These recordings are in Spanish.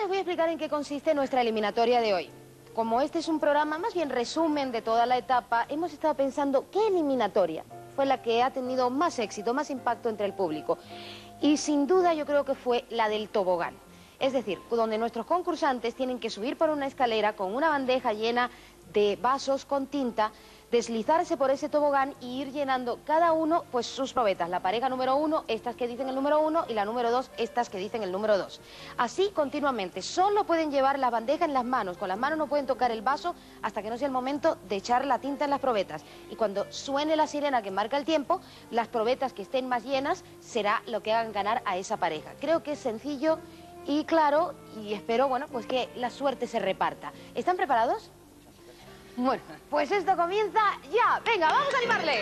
les voy a explicar en qué consiste nuestra eliminatoria de hoy. Como este es un programa, más bien resumen de toda la etapa, hemos estado pensando qué eliminatoria fue la que ha tenido más éxito, más impacto entre el público. Y sin duda yo creo que fue la del tobogán. Es decir, donde nuestros concursantes tienen que subir por una escalera con una bandeja llena de vasos con tinta, deslizarse por ese tobogán y ir llenando cada uno pues sus probetas. La pareja número 1, estas que dicen el número 1, y la número 2, estas que dicen el número 2. Así continuamente. Solo pueden llevar las bandejas en las manos. Con las manos no pueden tocar el vaso hasta que no sea el momento de echar la tinta en las probetas. Y cuando suene la sirena que marca el tiempo, las probetas que estén más llenas será lo que hagan ganar a esa pareja. Creo que es sencillo y claro, y espero, bueno, pues que la suerte se reparta. ¿Están preparados? Bueno, pues esto comienza ya. Venga, vamos a animarle.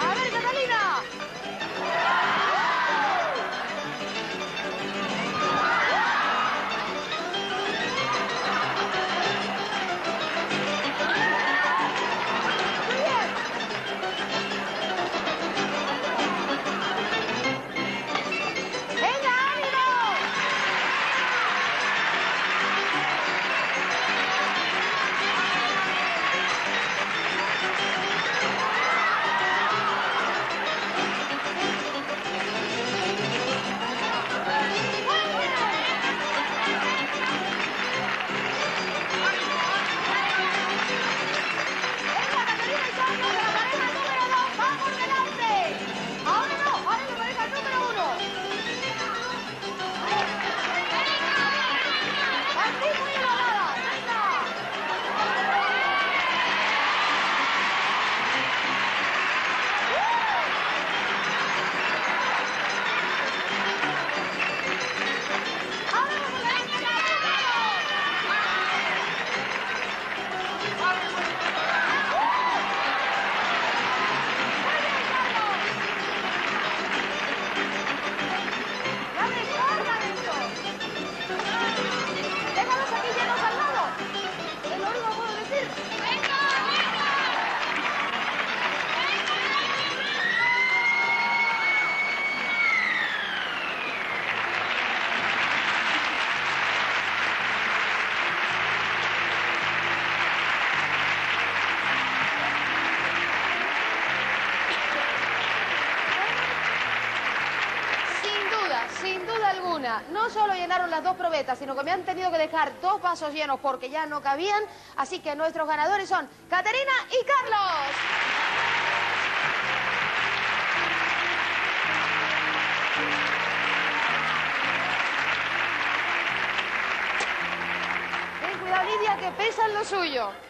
A ver, Catalina. No solo llenaron las dos probetas, sino que me han tenido que dejar dos vasos llenos porque ya no cabían. Así que nuestros ganadores son Caterina y Carlos. Ten cuidado, Lidia, que pesan lo suyo.